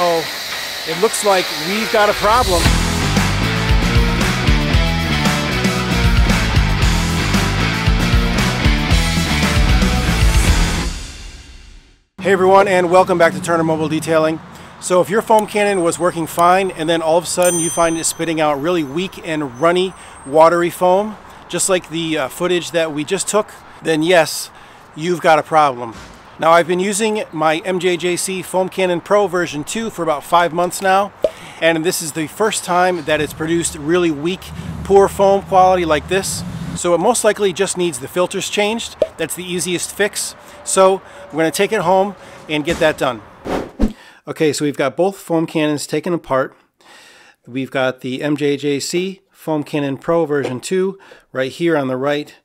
Uh-oh, it looks like we've got a problem. Hey everyone, and welcome back to Turner Mobile Detailing. So if your foam cannon was working fine and then all of a sudden you find it spitting out really weak and runny, watery foam, just like the footage that we just took, then yes, you've got a problem. Now, I've been using my MJJC Foam Cannon Pro Version 2 for about 5 months now, and this is the first time that it's produced really weak, poor foam quality like this. So it most likely just needs the filters changed. That's the easiest fix. So we're going to take it home and get that done. Okay, so we've got both foam cannons taken apart. We've got the MJJC Foam Cannon Pro Version 2 right here on the right,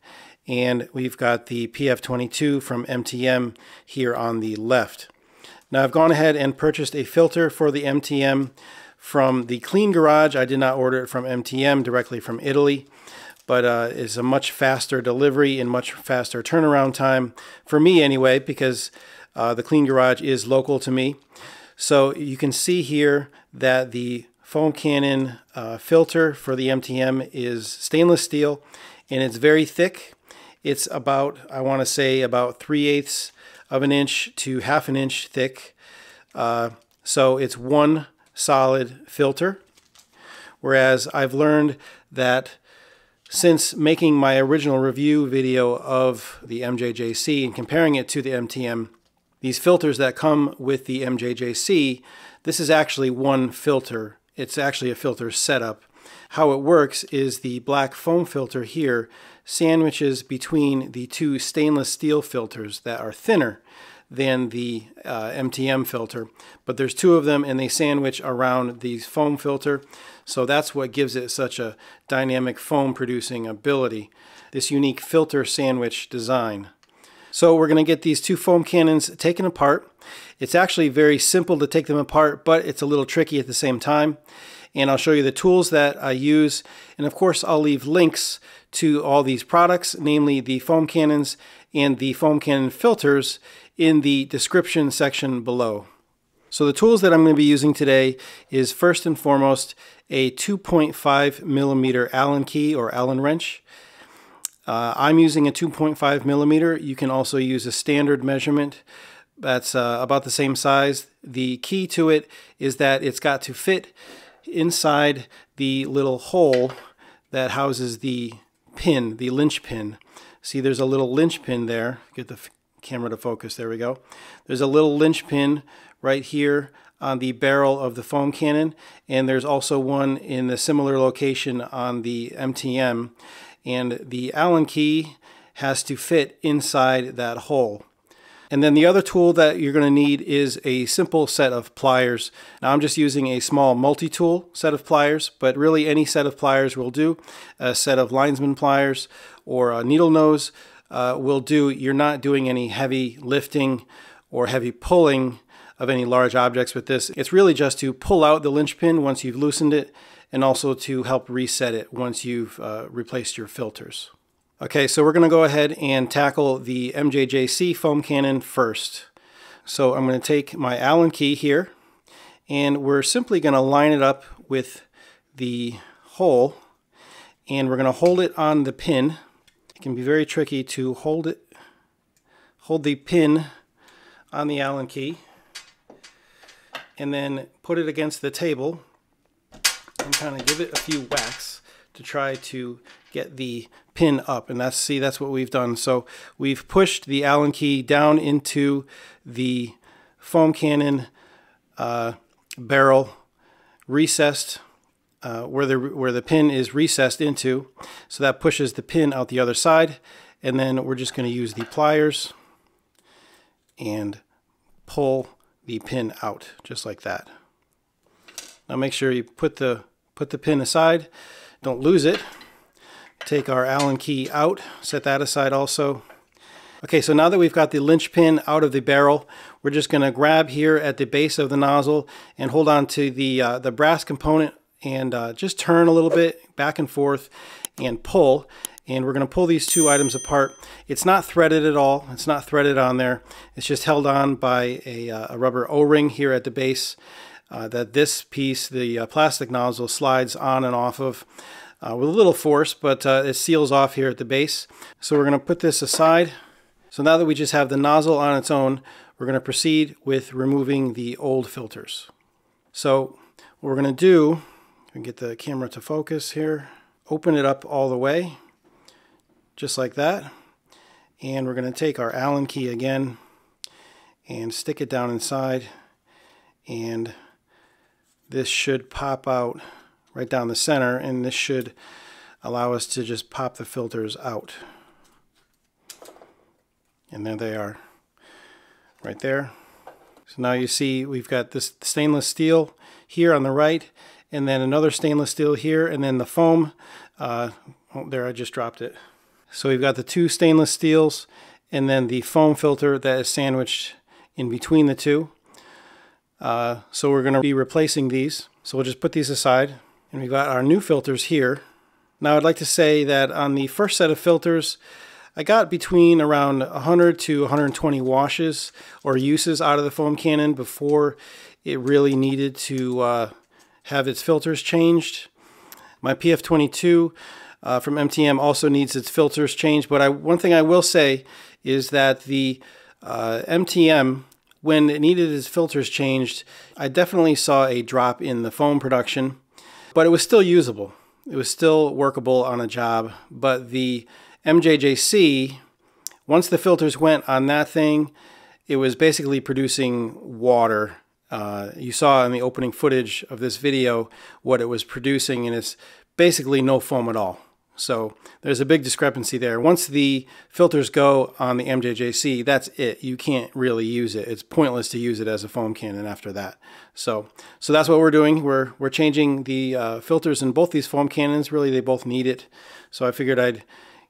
and we've got the PF22 from MTM here on the left. Now, I've gone ahead and purchased a filter for the MTM from the Clean Garage. I did not order it from MTM, directly from Italy, but it's a much faster delivery and much faster turnaround time for me anyway, because the Clean Garage is local to me. So you can see here that the foam cannon filter for the MTM is stainless steel, and it's very thick. It's about, I want to say, about 3/8 of an inch to 1/2 an inch thick. So it's one solid filter. Whereas I've learned that since making my original review video of the MJJC and comparing it to the MTM, these filters that come with the MJJC, this is actually one filter. It's actually a filter setup. How it works is the black foam filter here sandwiches between the two stainless steel filters that are thinner than the MTM filter, but there's two of them and they sandwich around the foam filter. So that's what gives it such a dynamic foam producing ability, this unique filter sandwich design. So we're going to get these two foam cannons taken apart. It's actually very simple to take them apart, but it's a little tricky at the same time. And I'll show you the tools that I use. And of course, I'll leave links to all these products, namely the foam cannons and the foam cannon filters, in the description section below. So the tools that I'm going to be using today is, first and foremost, a 2.5mm Allen key or Allen wrench. I'm using a 2.5mm. You can also use a standard measurement that's about the same size. The key to it is that it's got to fit inside the little hole that houses the pin, the lynch pin. See, there's a little lynch pin there. Get the camera to focus. There we go. There's a little lynch pin right here on the barrel of the foam cannon, and there's also one in a similar location on the MTM, and the Allen key has to fit inside that hole. And then the other tool that you're going to need is a simple set of pliers. Now, I'm just using a small multi-tool set of pliers, but really any set of pliers will do. A set of linesman pliers or a needle nose will do. You're not doing any heavy lifting or heavy pulling of any large objects with this. It's really just to pull out the lynch pin once you've loosened it, and also to help reset it once you've replaced your filters. Okay, so we're going to go ahead and tackle the MJJC foam cannon first. So I'm going to take my Allen key here, and we're simply going to line it up with the hole, and we're going to hold it on the pin. It can be very tricky to hold the pin on the Allen key, and then put it against the table and kind of give it a few whacks to try to get the pin up. And that's, see, that's what we've done. So we've pushed the Allen key down into the foam cannon barrel recessed where the pin is recessed into. So that pushes the pin out the other side. And then we're just going to use the pliers and pull the pin out just like that. Now make sure you put the pin aside. Don't lose it. Take our Allen key out, set that aside also. Okay, so now that we've got the lynch pin out of the barrel, we're just going to grab here at the base of the nozzle and hold on to the brass component and just turn a little bit back and forth and pull. And we're going to pull these two items apart. It's not threaded at all. It's not threaded on there. It's just held on by a rubber O-ring here at the base. that this piece, the plastic nozzle, slides on and off of with a little force, but it seals off here at the base. So we're going to put this aside. So now that we just have the nozzle on its own, we're going to proceed with removing the old filters. So what we're going to do, we can get the camera to focus here, open it up all the way, just like that. And we're going to take our Allen key again and stick it down inside, and this should pop out right down the center, and this should allow us to just pop the filters out. And there they are, right there. So now you see we've got this stainless steel here on the right, and then another stainless steel here, and then the foam. Oh, there, I just dropped it. So we've got the two stainless steels and then the foam filter that is sandwiched in between the two. So we're going to be replacing these. So we'll just put these aside, and we've got our new filters here. Now I'd like to say that on the first set of filters, I got between around 100 to 120 washes or uses out of the Foam Cannon before it really needed to have its filters changed. My PF22 from MTM also needs its filters changed, but one thing I will say is that the MTM, when it needed its filters changed, I definitely saw a drop in the foam production, but it was still usable. It was still workable on a job. But the MJJC, once the filters went on that thing, it was basically producing water. You saw in the opening footage of this video what it was producing, and it's basically no foam at all. So there's a big discrepancy there. Once the filters go on the MJJC, that's it. You can't really use it. It's pointless to use it as a foam cannon after that. So that's what we're doing. We're changing the filters in both these foam cannons. Really, they both need it. So I figured I'd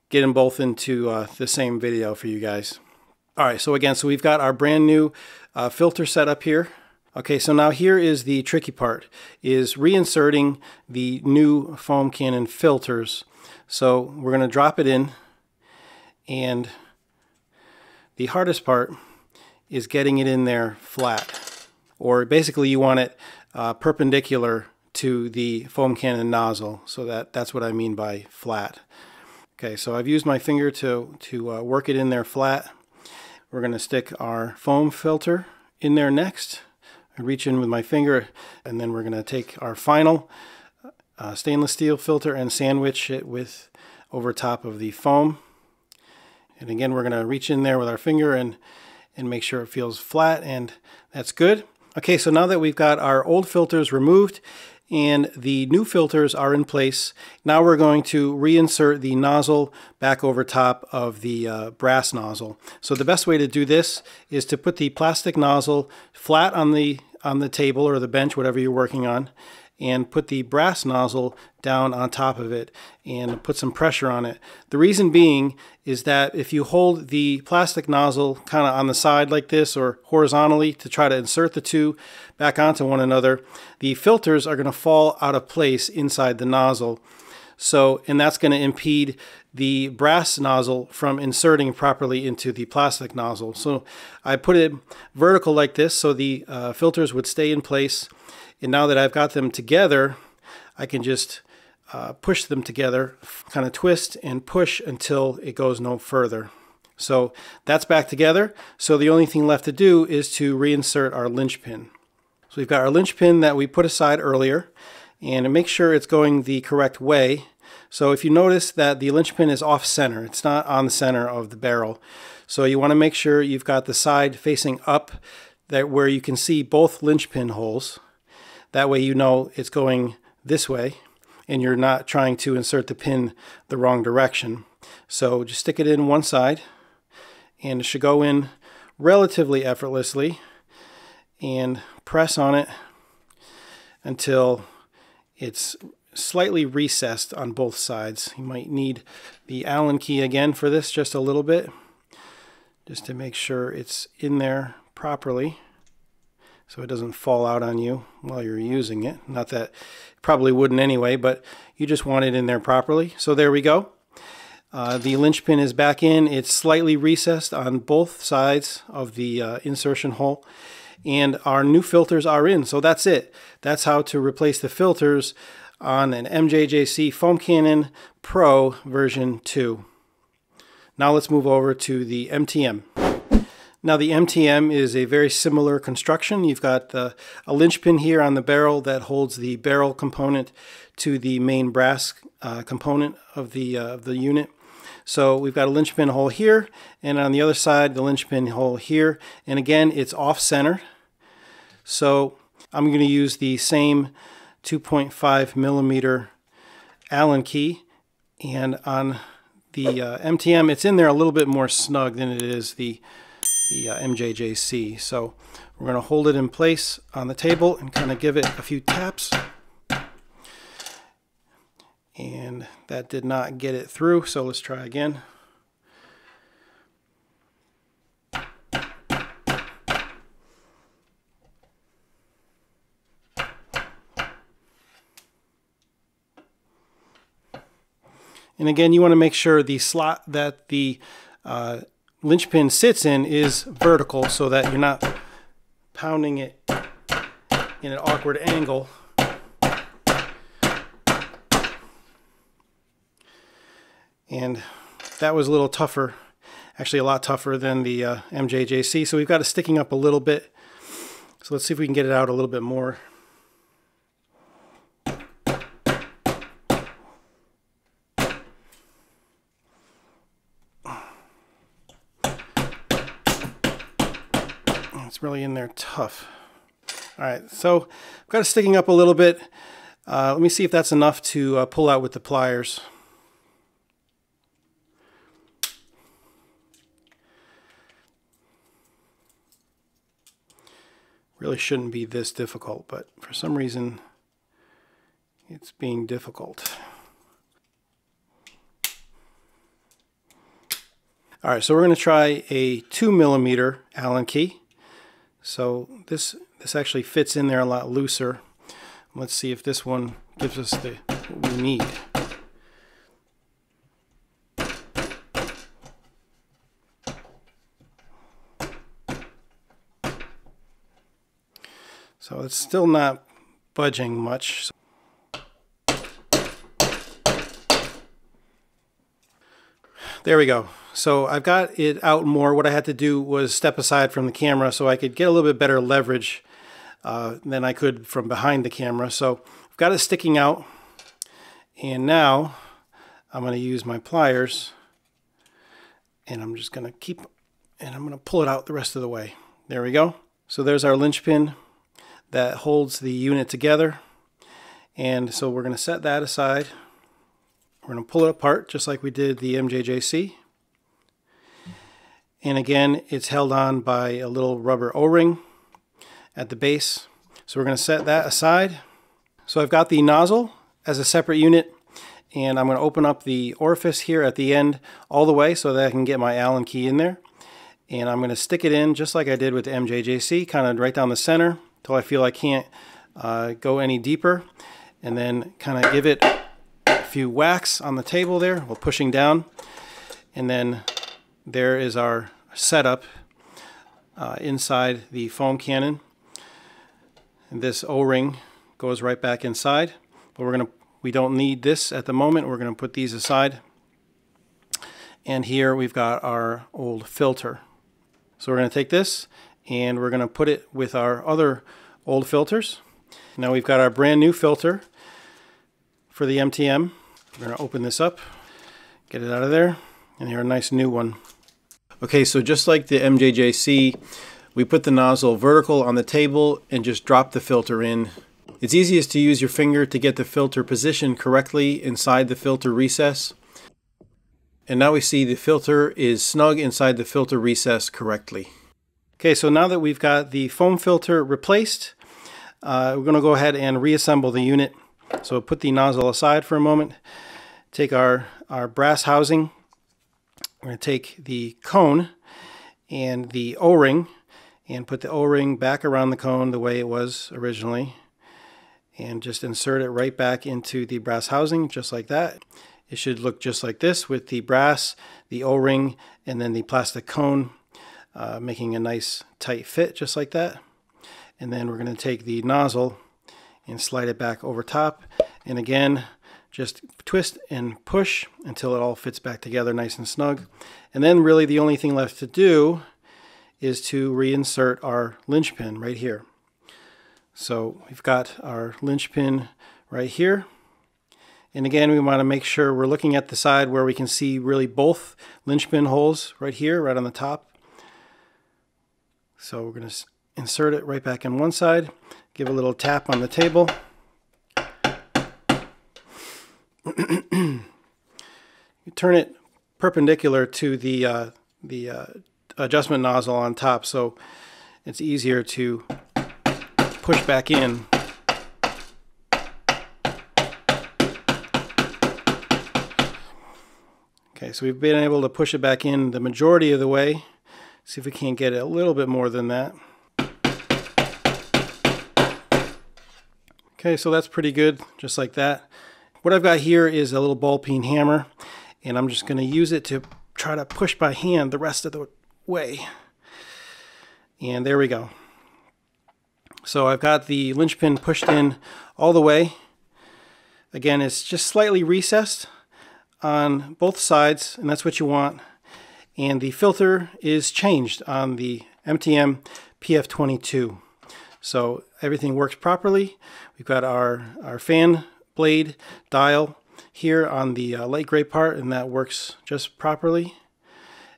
get them both into the same video for you guys. All right, so again, so we've got our brand new filter set up here. Okay, so now here is the tricky part, is reinserting the new foam cannon filters. So we're going to drop it in, and the hardest part is getting it in there flat, or basically you want it perpendicular to the foam cannon nozzle. So that's what I mean by flat. Okay, so I've used my finger to work it in there flat. We're going to stick our foam filter in there next. I reach in with my finger, and then we're going to take our final stainless steel filter and sandwich it with over top of the foam. And again, we're going to reach in there with our finger and make sure it feels flat, and that's good. Okay, so now that we've got our old filters removed and the new filters are in place, now we're going to reinsert the nozzle back over top of the brass nozzle. So the best way to do this is to put the plastic nozzle flat on the table or the bench, whatever you're working on, and put the brass nozzle down on top of it and put some pressure on it. The reason being is that if you hold the plastic nozzle kind of on the side like this or horizontally to try to insert the two back onto one another, the filters are going to fall out of place inside the nozzle. So, and that's going to impede the brass nozzle from inserting properly into the plastic nozzle. So I put it vertical like this so the filters would stay in place. And now that I've got them together, I can just push them together, kind of twist and push until it goes no further. So that's back together. So the only thing left to do is to reinsert our linch pin. So we've got our linch pin that we put aside earlier, and make sure it's going the correct way. So if you notice that the linch pin is off center, it's not on the center of the barrel. So you want to make sure you've got the side facing up, that where you can see both linch pin holes. That way you know it's going this way and you're not trying to insert the pin the wrong direction. So just stick it in one side, and it should go in relatively effortlessly, and press on it until it's slightly recessed on both sides. You might need the Allen key again for this just a little bit, just to make sure it's in there properly, so it doesn't fall out on you while you're using it. Not that it probably wouldn't anyway, but you just want it in there properly. So there we go. The linch pin is back in. It's slightly recessed on both sides of the insertion hole. and our new filters are in. So that's it. That's how to replace the filters on an MJJC Foam Cannon Pro version 2. Now let's move over to the MTM. Now the MTM is a very similar construction. You've got a linch pin here on the barrel that holds the barrel component to the main brass component of the unit. So we've got a linch pin hole here, and on the other side the linch pin hole here, and again it's off center. So I'm going to use the same 2.5 millimeter Allen key, and on the MTM it's in there a little bit more snug than it is the MJJC. So we're going to hold it in place on the table and kind of give it a few taps. And that did not get it through, so let's try again. And again, you want to make sure the slot that the linch pin sits in is vertical so that you're not pounding it in an awkward angle. And that was a little tougher, actually a lot tougher than the MJJC. So we've got it sticking up a little bit. So let's see if we can get it out a little bit more. It's really in there tough. All right, so I've got it sticking up a little bit. Let me see if that's enough to pull out with the pliers. Really shouldn't be this difficult, but for some reason it's being difficult. All right, so we're going to try a 2 millimeter Allen key. So this actually fits in there a lot looser. Let's see if this one gives us what we need. So it's still not budging much. There we go. So I've got it out more. What I had to do was step aside from the camera so I could get a little bit better leverage than I could from behind the camera. So I've got it sticking out, and now I'm going to use my pliers, and I'm just going to I'm going to pull it out the rest of the way. There we go. So there's our linch pin that holds the unit together, and so we're going to set that aside. We're going to pull it apart just like we did the MJJC, and again it's held on by a little rubber o-ring at the base. So we're going to set that aside. So I've got the nozzle as a separate unit, and I'm going to open up the orifice here at the end all the way so that I can get my Allen key in there, and I'm going to stick it in just like I did with the MJJC, kind of right down the center till I feel I can't go any deeper, and then kind of give it a few whacks on the table there while pushing down, and then there is our setup inside the foam cannon. And this O-ring goes right back inside, but we don't need this at the moment. We're gonna put these aside, and here we've got our old filter. So we're gonna take this, and we're going to put it with our other old filters. Now we've got our brand new filter for the MTM. We're going to open this up, get it out of there, and here a nice new one. Okay, so just like the MJJC, we put the nozzle vertical on the table and just drop the filter in. It's easiest to use your finger to get the filter positioned correctly inside the filter recess. And now we see the filter is snug inside the filter recess correctly. Okay, so now that we've got the foam filter replaced, we're going to go ahead and reassemble the unit. So put the nozzle aside for a moment, take our brass housing, we're going to take the cone and the O-ring, and put the O-ring back around the cone the way it was originally, and just insert it right back into the brass housing just like that. It should look just like this with the brass, the O-ring, and then the plastic cone. Making a nice tight fit just like that. and then we're going to take the nozzle and slide it back over top, and again just twist and push until it all fits back together nice and snug. And then really the only thing left to do is to reinsert our linchpin right here. So we've got our linchpin right here, and again we want to make sure we're looking at the side where we can see really both linchpin holes right here, right on the top. So we're going to insert it right back in one side, give a little tap on the table. You turn it perpendicular to the adjustment nozzle on top, so it's easier to push back in. Okay, so we've been able to push it back in the majority of the way. See if we can't get it a little bit more than that. Okay, so that's pretty good, just like that. What I've got here is a little ball peen hammer, and I'm just going to use it to try to push by hand the rest of the way. And there we go. So I've got the linchpin pushed in all the way. Again, it's just slightly recessed on both sides, and that's what you want. And the filter is changed on the MTM PF22. So everything works properly. We've got our fan blade dial here on the light gray part, and that works just properly.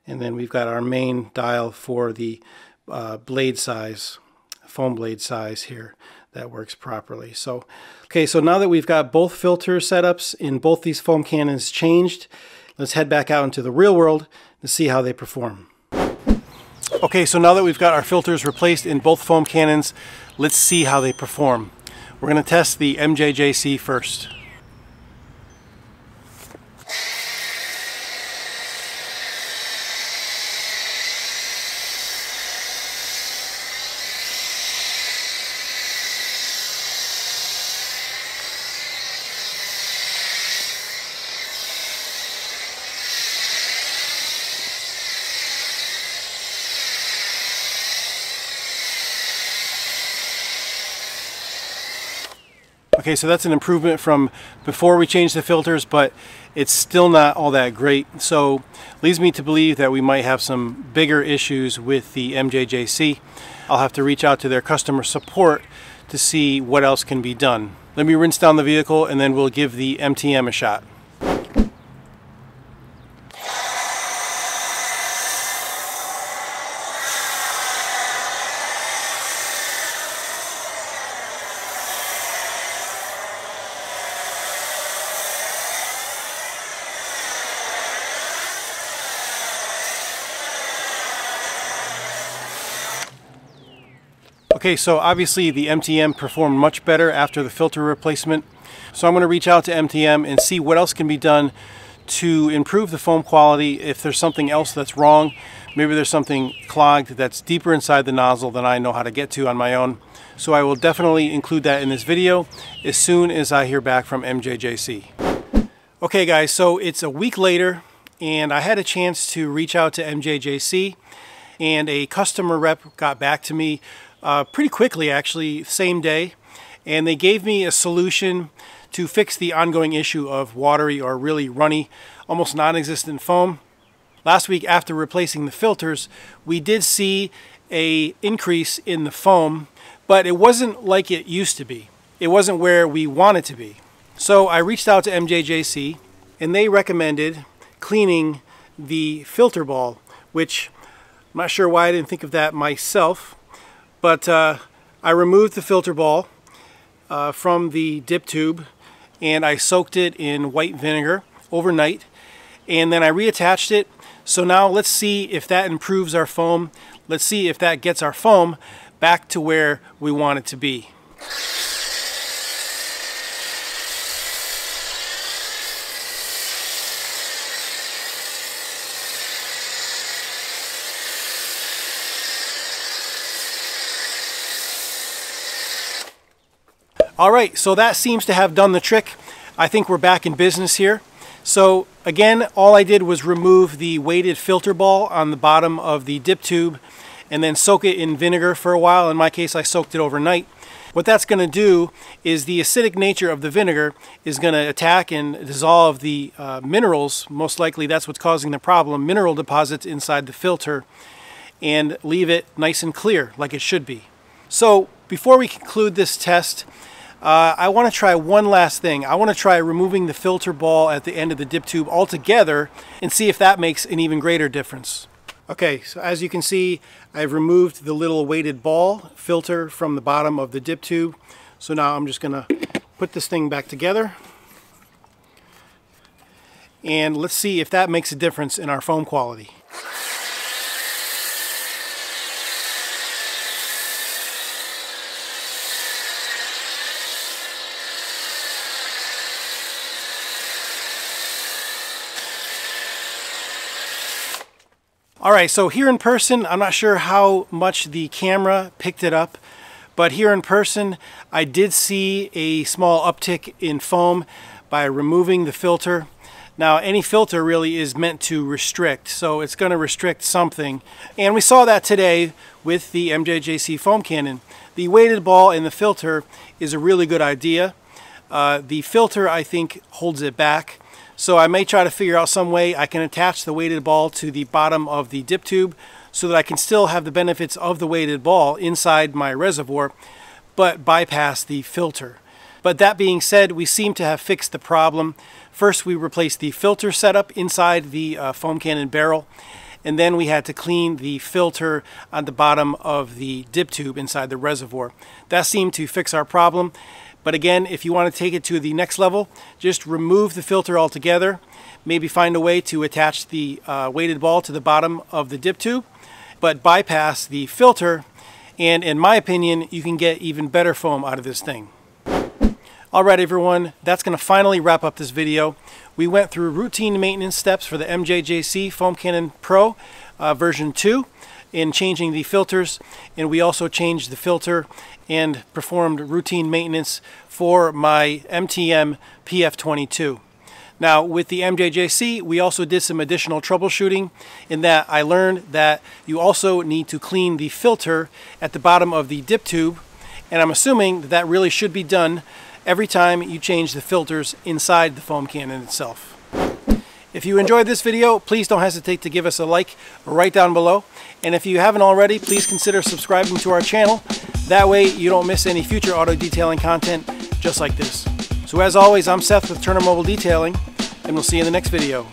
And then we've got our main dial for the blade size, foam blade size here, that works properly. So, okay, so now that we've got both filter setups in both these foam cannons changed, let's head back out into the real world to see how they perform. Okay, so now that we've got our filters replaced in both foam cannons, let's see how they perform. We're going to test the MJJC first. Okay, so that's an improvement from before we changed the filters, but it's still not all that great. So leads me to believe that we might have some bigger issues with the MJJC. I'll have to reach out to their customer support to see what else can be done. Let me rinse down the vehicle and then we'll give the MTM a shot. Okay, so obviously the MTM performed much better after the filter replacement. So I'm going to reach out to MTM and see what else can be done to improve the foam quality. If there's something else that's wrong, maybe there's something clogged that's deeper inside the nozzle than I know how to get to on my own. So I will definitely include that in this video as soon as I hear back from MJJC. Okay guys, so it's a week later and I had a chance to reach out to MJJC, and a customer rep got back to me pretty quickly, actually, same day, and they gave me a solution to fix the ongoing issue of watery or really runny, almost non-existent foam. Last week, after replacing the filters, we did see an increase in the foam, but it wasn't like it used to be. It wasn't where we want it to be. So I reached out to MJJC, and they recommended cleaning the filter ball, which I'm not sure why I didn't think of that myself. But I removed the filter ball from the dip tube, and I soaked it in white vinegar overnight, and then I reattached it. So now let's see if that improves our foam. Let's see if that gets our foam back to where we want it to be. All right, so that seems to have done the trick. I think we're back in business here. So again, all I did was remove the weighted filter ball on the bottom of the dip tube, and then soak it in vinegar for a while. In my case, I soaked it overnight. What that's going to do is the acidic nature of the vinegar is going to attack and dissolve the minerals. Most likely that's what's causing the problem, mineral deposits inside the filter, and leave it nice and clear like it should be. So before we conclude this test, I want to try one last thing. I want to try removing the filter ball at the end of the dip tube altogether and see if that makes an even greater difference. Okay, so as you can see, I've removed the little weighted ball filter from the bottom of the dip tube. So now I'm just going to put this thing back together. And let's see if that makes a difference in our foam quality. Alright, so here in person, I'm not sure how much the camera picked it up, but here in person, I did see a small uptick in foam by removing the filter. Now, any filter really is meant to restrict, so it's going to restrict something. And we saw that today with the MJJC Foam Cannon. The weighted ball in the filter is a really good idea. The filter, I think, holds it back. So I may try to figure out some way I can attach the weighted ball to the bottom of the dip tube so that I can still have the benefits of the weighted ball inside my reservoir, but bypass the filter. But that being said, we seem to have fixed the problem. First, we replaced the filter setup inside the foam cannon barrel, and then we had to clean the filter on the bottom of the dip tube inside the reservoir. That seemed to fix our problem. But again, if you want to take it to the next level, just remove the filter altogether. Maybe find a way to attach the weighted ball to the bottom of the dip tube, but bypass the filter. And in my opinion, you can get even better foam out of this thing. All right, everyone, that's going to finally wrap up this video. We went through routine maintenance steps for the MJJC Foam Cannon Pro version 2 in changing the filters, and we also changed the filter and performed routine maintenance for my MTM PF22. Now with the MJJC, we also did some additional troubleshooting in that I learned that you also need to clean the filter at the bottom of the dip tube, and I'm assuming that, really should be done every time you change the filters inside the foam cannon itself. If you enjoyed this video, please don't hesitate to give us a like right down below. And if you haven't already, please consider subscribing to our channel. That way you don't miss any future auto detailing content just like this. So as always, I'm Seth with Turner Mobile Detailing, and we'll see you in the next video.